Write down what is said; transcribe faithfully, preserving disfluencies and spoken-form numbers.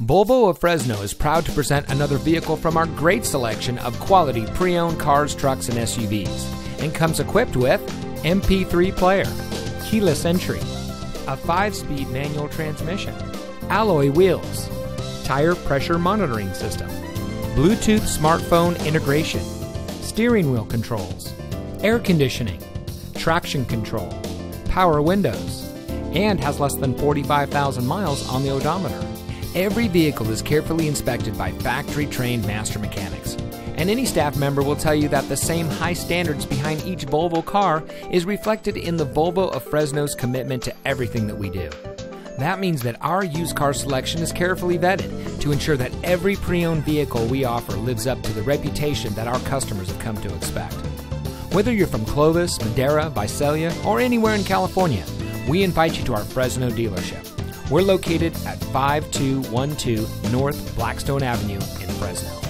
Volvo of Fresno is proud to present another vehicle from our great selection of quality pre-owned cars, trucks, and S U Vs, and comes equipped with M P three player, keyless entry, a five-speed manual transmission, alloy wheels, tire pressure monitoring system, Bluetooth smartphone integration, steering wheel controls, air conditioning, traction control, power windows, and has less than forty-five thousand miles on the odometer. Every vehicle is carefully inspected by factory-trained master mechanics, and any staff member will tell you that the same high standards behind each Volvo car is reflected in the Volvo of Fresno's commitment to everything that we do. That means that our used car selection is carefully vetted to ensure that every pre-owned vehicle we offer lives up to the reputation that our customers have come to expect. Whether you're from Clovis, Madera, Visalia, or anywhere in California, we invite you to our Fresno dealership. We're located at five two one two North Blackstone Avenue in Fresno.